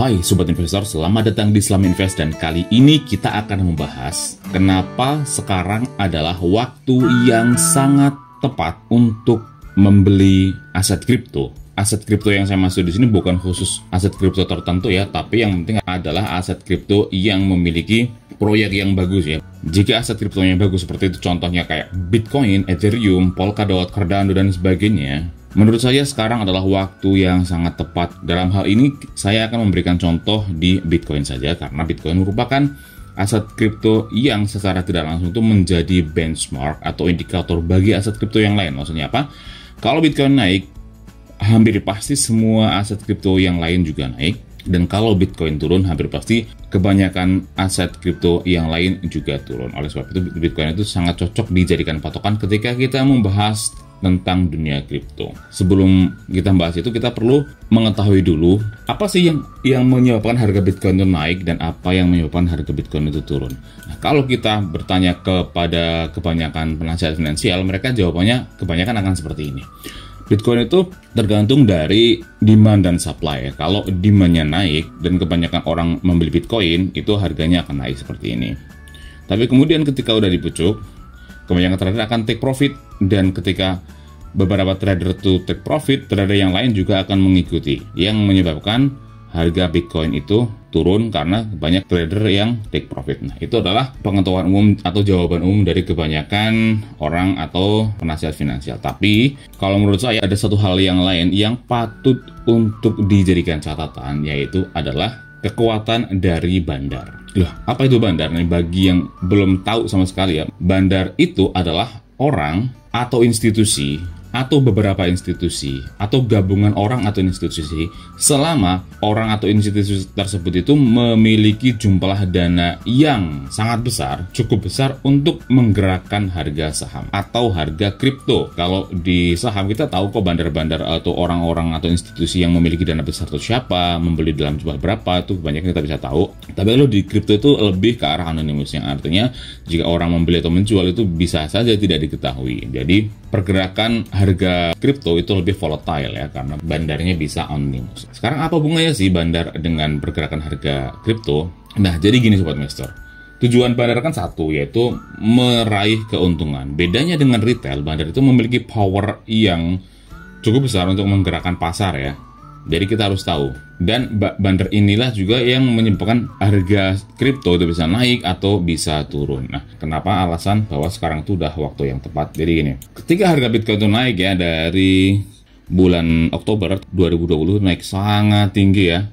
Hai Sobat Investor, selamat datang di SlamInvest, dan kali ini kita akan membahas kenapa sekarang adalah waktu yang sangat tepat untuk membeli aset kripto. Aset kripto yang saya maksud di sini bukan khusus aset kripto tertentu ya, tapi yang penting adalah aset kripto yang memiliki proyek yang bagus ya. Jika aset kriptonya bagus seperti itu, contohnya kayak Bitcoin, Ethereum, Polkadot, Cardano, dan sebagainya. Menurut saya sekarang adalah waktu yang sangat tepat. Dalam hal ini saya akan memberikan contoh di Bitcoin saja, karena Bitcoin merupakan aset kripto yang secara tidak langsung itu menjadi benchmark atau indikator bagi aset kripto yang lain. Maksudnya apa? Kalau Bitcoin naik, hampir pasti semua aset kripto yang lain juga naik. Dan kalau Bitcoin turun, hampir pasti kebanyakan aset kripto yang lain juga turun. Oleh sebab itu Bitcoin itu sangat cocok dijadikan patokan ketika kita membahas tentang dunia kripto. Sebelum kita bahas itu, kita perlu mengetahui dulu apa sih yang menyebabkan harga Bitcoin itu naik dan apa yang menyebabkan harga Bitcoin itu turun. Nah, kalau kita bertanya kepada kebanyakan penasihat finansial, mereka jawabannya kebanyakan akan seperti ini. Bitcoin itu tergantung dari demand dan supply. Kalau demandnya naik dan kebanyakan orang membeli Bitcoin, itu harganya akan naik seperti ini. Tapi kemudian ketika udah dipucuk, kebanyakan trader akan take profit, dan ketika beberapa trader itu take profit, trader yang lain juga akan mengikuti, yang menyebabkan harga Bitcoin itu turun karena banyak trader yang take profit. Nah, itu adalah pengetahuan umum atau jawaban umum dari kebanyakan orang atau penasihat finansial. Tapi kalau menurut saya ada satu hal yang lain yang patut untuk dijadikan catatan, yaitu adalah kekuatan dari bandar. Loh, apa itu bandar? Nah, bagi yang belum tahu sama sekali ya, bandar itu adalah orang atau institusi atau beberapa institusi atau gabungan orang atau institusi, selama orang atau institusi tersebut itu memiliki jumlah dana yang sangat besar, cukup besar untuk menggerakkan harga saham atau harga kripto. Kalau di saham kita tahu kok bandar-bandar atau orang-orang atau institusi yang memiliki dana besar itu siapa, membeli dalam jumlah berapa, itu banyak kita bisa tahu. Tapi kalau di kripto itu lebih ke arah anonimus, yang artinya jika orang membeli atau menjual itu bisa saja tidak diketahui. Jadi pergerakan harga kripto itu lebih volatile ya, karena bandarnya bisa anonimus. Sekarang apa bunganya sih bandar dengan pergerakan harga kripto? Nah, jadi gini Sobat Investor, tujuan bandar kan satu, yaitu meraih keuntungan. Bedanya dengan retail, bandar itu memiliki power yang cukup besar untuk menggerakkan pasar ya. Jadi kita harus tahu, dan bandar inilah juga yang menyebabkan harga kripto itu bisa naik atau bisa turun. Nah, kenapa alasan bahwa sekarang itu udah waktu yang tepat? Jadi gini, ketika harga Bitcoin itu naik ya, dari bulan Oktober 2020 naik sangat tinggi ya,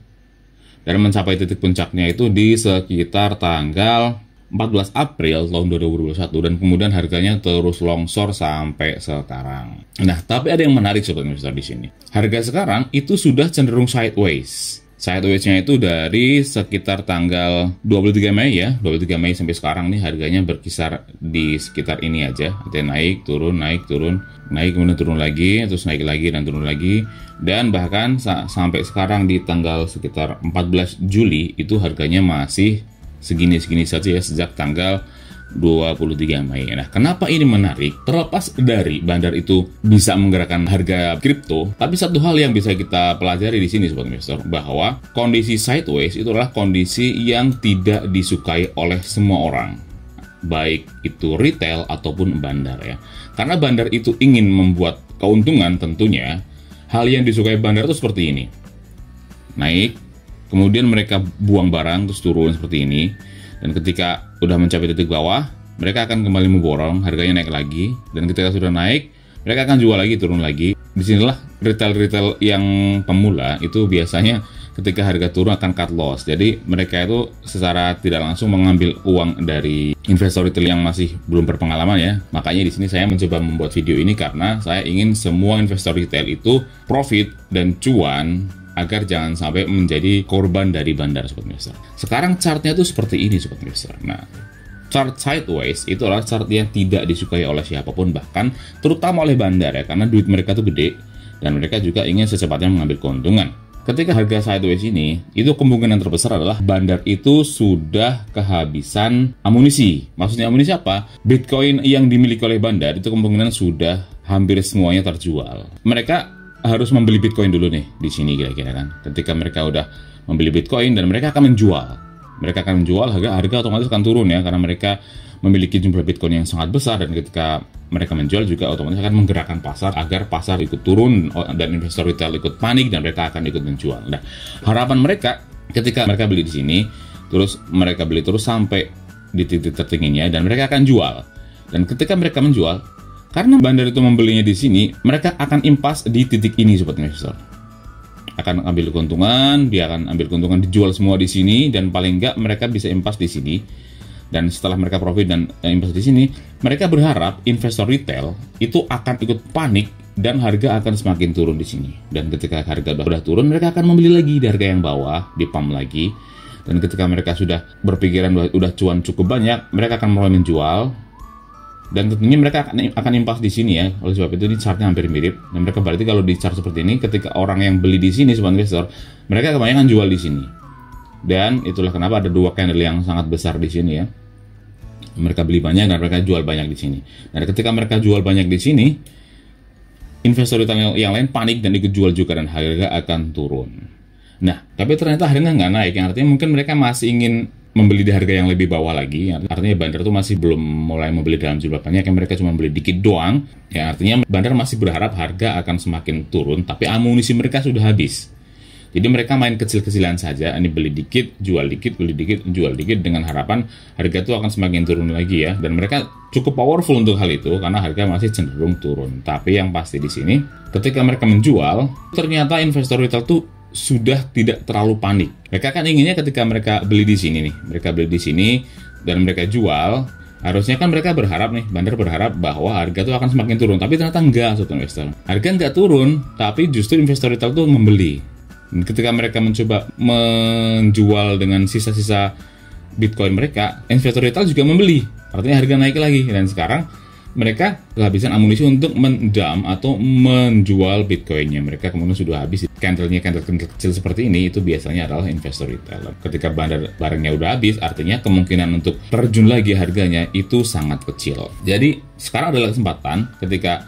dan mencapai titik puncaknya itu di sekitar tanggal 14 April tahun 2021, dan kemudian harganya terus longsor sampai sekarang. Nah, tapi ada yang menarik Sobat Investor di sini. Harga sekarang itu sudah cenderung sideways. Sideways-nya itu dari sekitar tanggal 23 Mei ya, 23 Mei sampai sekarang nih harganya berkisar di sekitar ini aja. Artinya naik, turun, naik, kemudian turun lagi, terus naik lagi, dan turun lagi. Dan bahkan sampai sekarang di tanggal sekitar 14 Juli itu harganya masih segini-segini saja ya, sejak tanggal 23 Mei. Nah, kenapa ini menarik? Terlepas dari bandar itu bisa menggerakkan harga kripto, tapi satu hal yang bisa kita pelajari di sini Sobat Investor, bahwa kondisi sideways itu adalah kondisi yang tidak disukai oleh semua orang, baik itu retail ataupun bandar ya. Karena bandar itu ingin membuat keuntungan tentunya. Hal yang disukai bandar itu seperti ini. Naik, kemudian mereka buang barang, terus turun seperti ini. Dan ketika udah mencapai titik bawah, mereka akan kembali memborong, harganya naik lagi. Dan ketika sudah naik, mereka akan jual lagi, turun lagi. Disinilah retail-retail yang pemula itu biasanya ketika harga turun akan cut loss. Jadi mereka itu secara tidak langsung mengambil uang dari investor retail yang masih belum berpengalaman ya. Makanya di sini saya mencoba membuat video ini karena saya ingin semua investor retail itu profit dan cuan, agar jangan sampai menjadi korban dari bandar Sobat Investor. Sekarang chartnya tuh seperti ini Sobat Investor. Nah, chart sideways itu adalah chart yang tidak disukai oleh siapapun, bahkan terutama oleh bandar ya, karena duit mereka tuh gede dan mereka juga ingin secepatnya mengambil keuntungan. Ketika harga sideways ini, itu kemungkinan terbesar adalah bandar itu sudah kehabisan amunisi. Maksudnya amunisi apa? Bitcoin yang dimiliki oleh bandar itu kemungkinan sudah hampir semuanya terjual. Mereka harus membeli Bitcoin dulu nih di sini kira-kira kan. Ketika mereka udah membeli Bitcoin dan mereka akan menjual, harga otomatis akan turun ya, karena mereka memiliki jumlah Bitcoin yang sangat besar, dan ketika mereka menjual juga otomatis akan menggerakkan pasar agar pasar ikut turun dan investor retail ikut panik dan mereka akan ikut menjual. Nah, harapan mereka ketika mereka beli di sini, terus mereka beli terus sampai di titik tertingginya dan mereka akan jual. Dan ketika mereka menjual, karena bandar itu membelinya di sini, mereka akan impas di titik ini sobat investor. Akan ambil keuntungan, dia akan ambil keuntungan, dijual semua di sini, dan paling enggak mereka bisa impas di sini. Dan setelah mereka profit dan impas di sini, mereka berharap investor retail itu akan ikut panik dan harga akan semakin turun di sini. Dan ketika harga sudah turun, mereka akan membeli lagi di harga yang bawah, dipump lagi. Dan ketika mereka sudah berpikiran udah cuan cukup banyak, mereka akan mulai menjual. Dan tentunya mereka akan impas di sini ya. Oleh sebab itu ini chartnya hampir mirip. Dan mereka berarti kalau di chart seperti ini, ketika orang yang beli di sini sobat investor, mereka kebanyakan jual di sini. Dan itulah kenapa ada dua candle yang sangat besar di sini ya. Mereka beli banyak dan mereka jual banyak di sini. Dan ketika mereka jual banyak di sini, investor yang lain panik dan ikut jual juga dan harga akan turun. Nah, tapi ternyata harganya nggak naik, yang artinya mungkin mereka masih ingin membeli di harga yang lebih bawah lagi. Artinya bandar itu masih belum mulai membeli dalam jumlah banyak, yang mereka cuma beli dikit doang. Ya artinya bandar masih berharap harga akan semakin turun, tapi amunisi mereka sudah habis. Jadi mereka main kecil-kecilan saja, ini beli dikit, jual dikit, beli dikit, jual dikit, dengan harapan harga itu akan semakin turun lagi ya. Dan mereka cukup powerful untuk hal itu, karena harga masih cenderung turun. Tapi yang pasti di sini, ketika mereka menjual, ternyata investor retail tuh sudah tidak terlalu panik. Mereka kan inginnya ketika mereka beli di sini nih, mereka beli di sini dan mereka jual, harusnya kan mereka berharap nih, bandar berharap bahwa harga itu akan semakin turun. Tapi ternyata enggak sobat investor. Harga enggak turun, tapi justru investor retail tuh membeli. Dan ketika mereka mencoba menjual dengan sisa-sisa Bitcoin mereka, investor retail juga membeli. Artinya harga naik lagi. Dan sekarang mereka kehabisan amunisi untuk mendam atau menjual Bitcoinnya. Mereka kemudian sudah habis. Candlenya candle kecil seperti ini itu biasanya adalah investor retail. Ketika bandar barangnya udah habis, artinya kemungkinan untuk terjun lagi harganya itu sangat kecil. Jadi sekarang adalah kesempatan ketika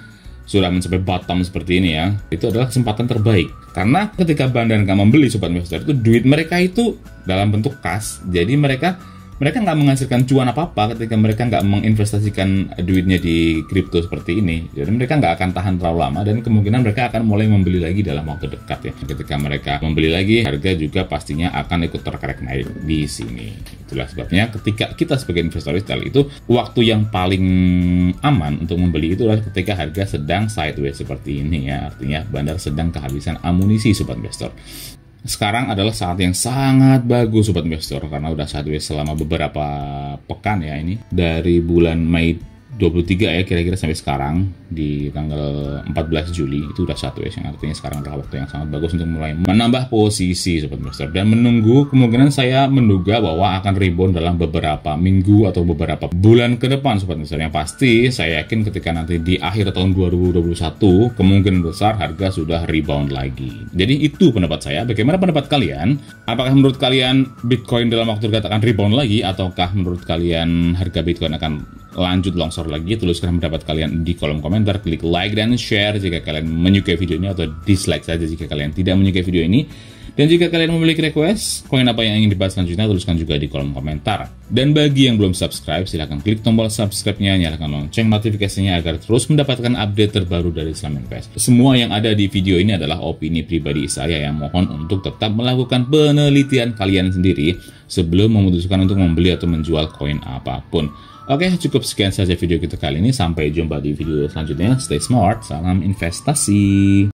sudah mencapai bottom seperti ini ya, itu adalah kesempatan terbaik. Karena ketika bandar nggak membeli sobat investor, itu duit mereka itu dalam bentuk kas. Jadi mereka nggak menghasilkan cuan apa-apa ketika mereka nggak menginvestasikan duitnya di kripto seperti ini. Jadi mereka nggak akan tahan terlalu lama, dan kemungkinan mereka akan mulai membeli lagi dalam waktu dekat ya. Ketika mereka membeli lagi, harga juga pastinya akan ikut terkerek naik di sini. Itulah sebabnya ketika kita sebagai investor retail itu, waktu yang paling aman untuk membeli itu adalah ketika harga sedang sideways seperti ini ya. Artinya bandar sedang kehabisan amunisi sobat investor. Sekarang adalah saat yang sangat bagus sobat investor, karena udah sideways selama beberapa pekan ya, ini dari bulan Mei 23 ya kira-kira sampai sekarang di tanggal 14 Juli itu udah sideways, yang artinya sekarang adalah waktu yang sangat bagus untuk mulai menambah posisi sobat investor dan menunggu. Kemungkinan saya menduga bahwa akan rebound dalam beberapa minggu atau beberapa bulan ke depan sobat investor. Yang pasti saya yakin ketika nanti di akhir tahun 2021 kemungkinan besar harga sudah rebound lagi. Jadi itu pendapat saya. Bagaimana pendapat kalian? Apakah menurut kalian Bitcoin dalam waktu dekat akan rebound lagi, ataukah menurut kalian harga Bitcoin akan lanjut longsor lagi? Tuliskan pendapat kalian di kolom komentar. Klik like dan share jika kalian menyukai video ini, atau dislike saja jika kalian tidak menyukai video ini. Dan jika kalian memiliki request koin apa yang ingin dibahas selanjutnya, tuliskan juga di kolom komentar. Dan bagi yang belum subscribe, silahkan klik tombol subscribe-nya, nyalakan lonceng notifikasinya agar terus mendapatkan update terbaru dari SlamInvest. Semua yang ada di video ini adalah opini pribadi saya, yang mohon untuk tetap melakukan penelitian kalian sendiri sebelum memutuskan untuk membeli atau menjual koin apapun. Oke, cukup sekian saja video kita kali ini. Sampai jumpa di video selanjutnya. Stay smart, salam investasi.